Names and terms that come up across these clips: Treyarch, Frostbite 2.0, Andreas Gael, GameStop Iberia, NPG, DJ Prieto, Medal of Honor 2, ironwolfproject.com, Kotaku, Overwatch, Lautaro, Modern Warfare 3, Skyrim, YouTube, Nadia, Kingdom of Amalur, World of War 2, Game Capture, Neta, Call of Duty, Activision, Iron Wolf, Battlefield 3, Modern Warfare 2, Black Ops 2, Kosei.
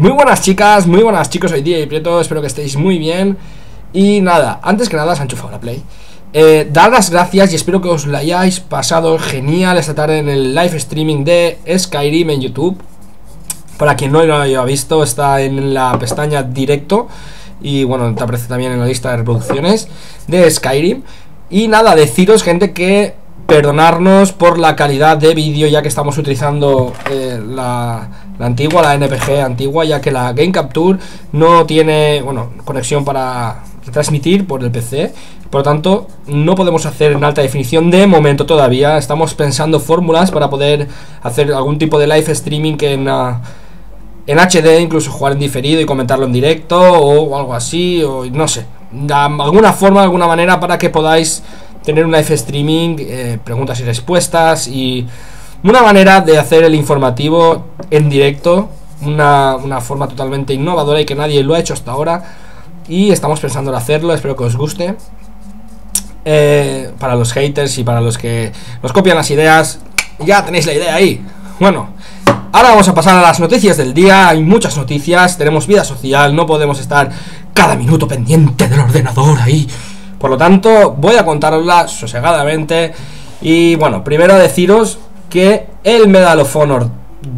Muy buenas chicas, muy buenas chicos, soy DJ Prieto, espero que estéis muy bien. Y nada, antes que nada, se ha enchufado la Play. Dar las gracias y espero que os la hayáis pasado genial esta tarde en el live streaming de Skyrim en YouTube. Para quien no lo haya visto, está en la pestaña directo y bueno, te aparece también en la lista de reproducciones de Skyrim. Y nada, deciros gente que perdonarnos por la calidad de vídeo, ya que estamos utilizando la antigua, la NPG antigua, ya que la Game Capture no tiene, bueno, conexión para transmitir por el PC. Por lo tanto, no podemos hacer en alta definición de momento todavía. Estamos pensando fórmulas para poder hacer algún tipo de live streaming que en HD, incluso jugar en diferido y comentarlo en directo o algo así, o no sé, de alguna forma, de alguna manera, para que podáis tener un live streaming, preguntas y respuestas y una manera de hacer el informativo en directo, una forma totalmente innovadora y que nadie lo ha hecho hasta ahora, y estamos pensando en hacerlo. Espero que os guste. Para los haters y para los que nos copian las ideas, ya tenéis la idea ahí. Bueno, ahora vamos a pasar a las noticias del día. Hay muchas noticias, tenemos vida social, no podemos estar cada minuto pendiente del ordenador ahí. Por lo tanto, voy a contárosla sosegadamente. Y bueno, primero deciros que el Medal of Honor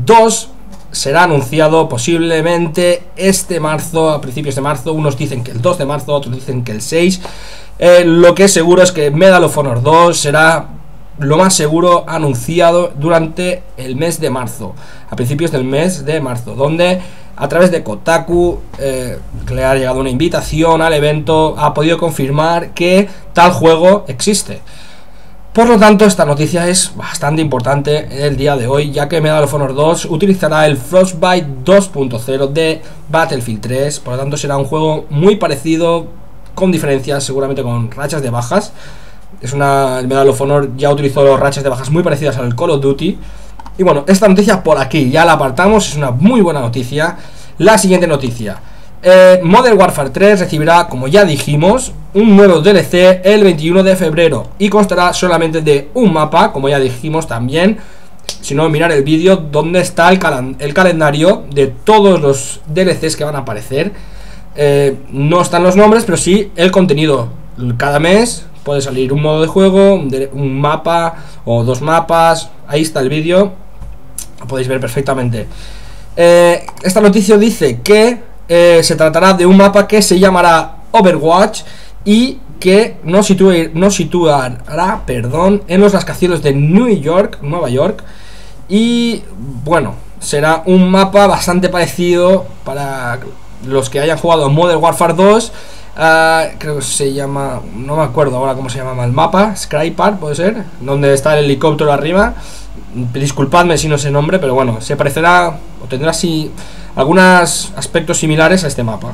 2 será anunciado posiblemente este marzo, a principios de marzo. Unos dicen que el 2 de marzo, otros dicen que el 6. Lo que es seguro es que Medal of Honor 2 será, lo más seguro, anunciado durante el mes de marzo, a principios del mes de marzo, donde a través de Kotaku le ha llegado una invitación al evento, ha podido confirmar que tal juego existe. Por lo tanto, esta noticia es bastante importante en el día de hoy, ya que Medal of Honor 2 utilizará el Frostbite 2.0 de Battlefield 3, por lo tanto será un juego muy parecido, con diferencias, seguramente con rachas de bajas. El Medal of Honor ya utilizó rachas de bajas muy parecidas al Call of Duty. Y bueno, esta noticia por aquí ya la apartamos, es una muy buena noticia. La siguiente noticia: Modern Warfare 3 recibirá, como ya dijimos, un nuevo DLC el 21 de febrero y constará solamente de un mapa, como ya dijimos también. Si no, mirar el vídeo donde está el calendario de todos los DLCs que van a aparecer. No están los nombres, pero sí el contenido. Cada mes puede salir un modo de juego, un mapa o dos mapas. Ahí está el vídeo, lo podéis ver perfectamente. Esta noticia dice que se tratará de un mapa que se llamará Overwatch y que nos situará, perdón, en los rascacielos de Nueva York. Y bueno, será un mapa bastante parecido para los que hayan jugado Modern Warfare 2. Creo que se llama, no me acuerdo ahora cómo se llama el mapa, Skypark puede ser, donde está el helicóptero arriba. Disculpadme si no sé el nombre, pero bueno, se parecerá o tendrá así algunos aspectos similares a este mapa.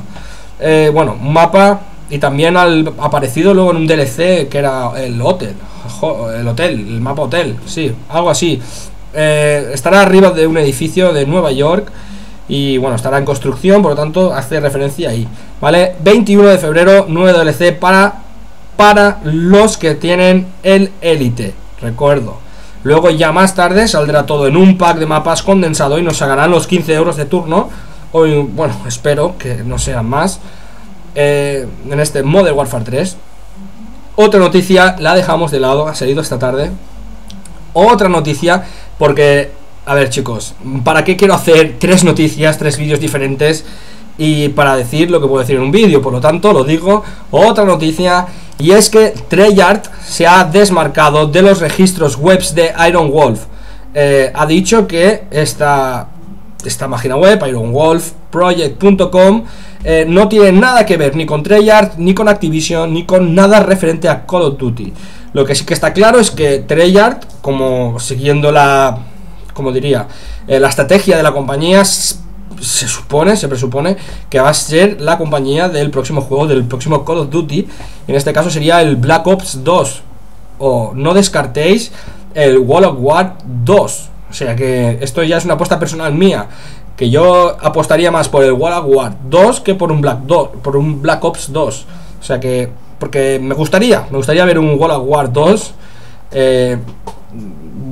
Bueno, un mapa, y también ha aparecido luego en un DLC que era el mapa hotel, sí, algo así. Estará arriba de un edificio de Nueva York. Y bueno, estará en construcción, por lo tanto hace referencia ahí, ¿vale? 21 de febrero, 9 DLC para los que tienen el Elite, recuerdo. Luego ya más tarde saldrá todo en un pack de mapas condensado y nos sacarán los 15 euros de turno. Hoy, bueno, espero que no sean más en este Modern Warfare 3. Otra noticia, la dejamos de lado, ha salido esta tarde. Otra noticia, porque... A ver chicos, ¿para qué quiero hacer tres noticias, tres vídeos diferentes y para decir lo que puedo decir en un vídeo? Por lo tanto, lo digo, otra noticia, y es que Treyarch se ha desmarcado de los registros webs de Iron Wolf. Ha dicho que esta página web, ironwolfproject.com, no tiene nada que ver ni con Treyarch, ni con Activision, ni con nada referente a Call of Duty. Lo que sí que está claro es que Treyarch, como siguiendo la estrategia de la compañía, se presupone que va a ser la compañía del próximo juego, del próximo Call of Duty. En este caso sería el Black Ops 2, o no descartéis el World of War 2. O sea que esto ya es una apuesta personal mía, que yo apostaría más por el World of War 2 que por un Black Ops 2. O sea que, porque me gustaría ver un World of War 2,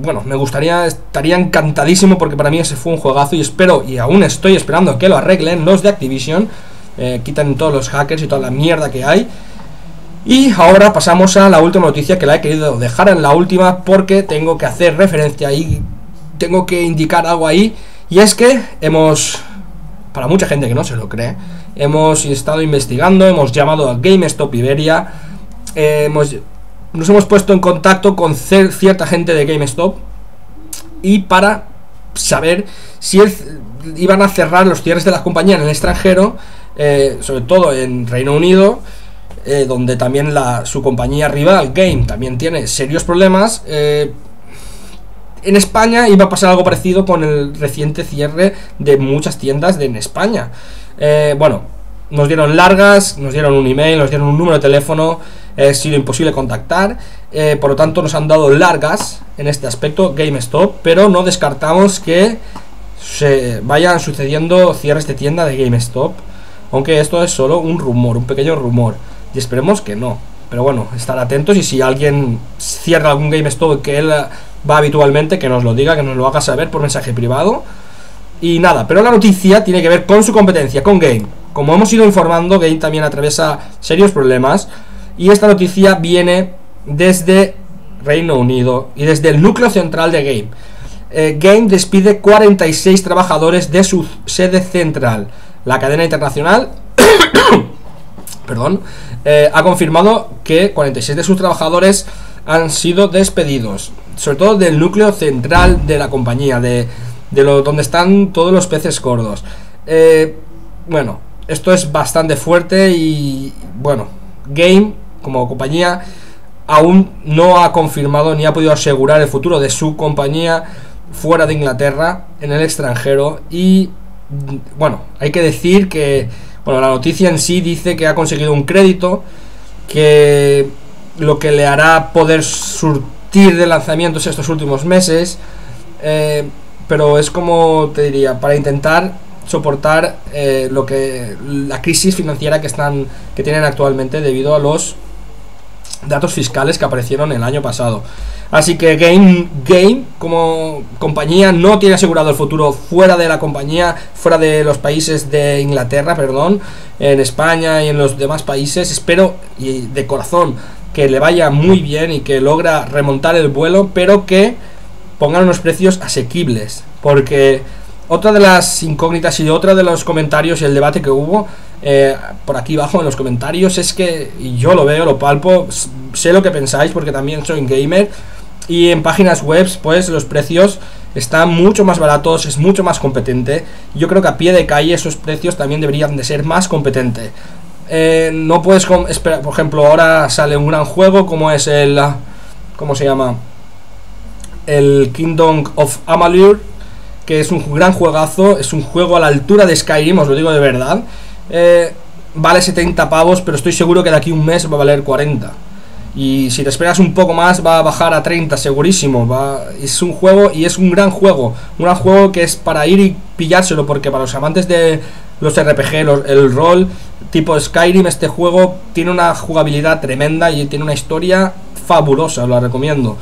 bueno, me gustaría, estaría encantadísimo porque para mí ese fue un juegazo y espero, y aún estoy esperando que lo arreglen los de Activision, quitan todos los hackers y toda la mierda que hay. Y ahora pasamos a la última noticia, que la he querido dejar en la última porque tengo que hacer referencia y tengo que indicar algo ahí. Y es que hemos, para mucha gente que no se lo cree, hemos estado investigando, hemos llamado a GameStop Iberia, nos hemos puesto en contacto con cierta gente de GameStop y para saber si iban a cerrar los cierres de las compañías en el extranjero, sobre todo en Reino Unido, donde también su compañía rival, Game, también tiene serios problemas. En España iba a pasar algo parecido con el reciente cierre de muchas tiendas en España. Bueno, nos dieron largas, nos dieron un email, nos dieron un número de teléfono, ha sido imposible contactar, por lo tanto nos han dado largas en este aspecto GameStop, pero no descartamos que se vayan sucediendo cierres de tienda de GameStop, aunque esto es solo un rumor, un pequeño rumor. Y esperemos que no, pero bueno, estar atentos. Y si alguien cierra algún GameStop que él va habitualmente, que nos lo diga, que nos lo haga saber por mensaje privado. Y nada, pero la noticia tiene que ver con su competencia, con Game. Como hemos ido informando, Game también atraviesa serios problemas. Y esta noticia viene desde Reino Unido y desde el núcleo central de Game. Game despide 46 trabajadores de su sede central. La cadena internacional perdón, ha confirmado que 46 de sus trabajadores han sido despedidos, sobre todo del núcleo central de la compañía, donde están todos los peces gordos. Bueno, esto es bastante fuerte y bueno, Game como compañía aún no ha confirmado ni ha podido asegurar el futuro de su compañía fuera de Inglaterra, en el extranjero. Y bueno, hay que decir que bueno, la noticia en sí dice que ha conseguido un crédito que lo que le hará poder surtir de lanzamientos estos últimos meses, pero es como te diría, para intentar soportar la crisis financiera que tienen actualmente debido a los datos fiscales que aparecieron el año pasado. Así que Game como compañía no tiene asegurado el futuro fuera de la compañía, fuera de los países de Inglaterra, perdón, en España y en los demás países. Espero y de corazón que le vaya muy bien y que logra remontar el vuelo, pero que pongan unos precios asequibles, porque otra de las incógnitas y otra de los comentarios y el debate que hubo por aquí abajo en los comentarios es que, y yo lo veo, lo palpo, sé lo que pensáis porque también soy gamer, y en páginas web pues los precios están mucho más baratos, es mucho más competente. Yo creo que a pie de calle esos precios también deberían de ser más competentes. No puedes esperar, por ejemplo, ahora sale un gran juego como es el, ¿cómo se llama? El Kingdom of Amalur, que es un gran juegazo, es un juego a la altura de Skyrim, os lo digo de verdad. Vale 70 pavos, pero estoy seguro que de aquí a un mes va a valer 40. Y si te esperas un poco más va a bajar a 30, segurísimo. Es un juego y es un gran juego que es para ir y pillárselo, porque para los amantes de los RPG, el rol tipo Skyrim, este juego tiene una jugabilidad tremenda y tiene una historia fabulosa, os la recomiendo.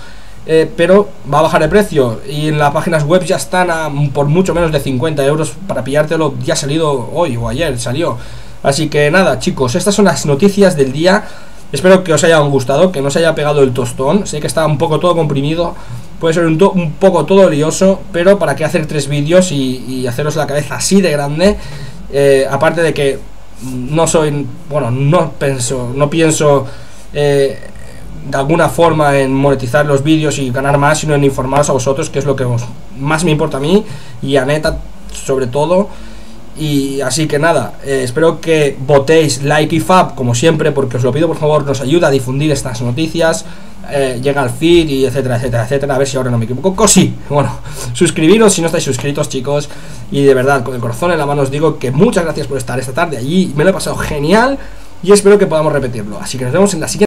Pero va a bajar de precio y en las páginas web ya están por mucho menos de 50 euros. Para pillártelo ya ha salido hoy o ayer salió. Así que nada, chicos, estas son las noticias del día. Espero que os hayan gustado, que no os haya pegado el tostón. Sé que está un poco todo comprimido, puede ser un poco todo lioso, pero para qué hacer 3 vídeos y haceros la cabeza así de grande. Aparte de que no soy, bueno, no pienso de alguna forma en monetizar los vídeos y ganar más, sino en informaros a vosotros, que es lo que más me importa a mí y a Neta sobre todo. Y así que nada, espero que votéis like y fab como siempre, porque os lo pido por favor, nos ayuda a difundir estas noticias, llega al feed y etcétera, etcétera, etcétera. A ver si ahora no me equivoco, sí, bueno, suscribiros si no estáis suscritos, chicos. Y de verdad, con el corazón en la mano os digo que muchas gracias por estar esta tarde allí, me lo he pasado genial y espero que podamos repetirlo. Así que nos vemos en la siguiente.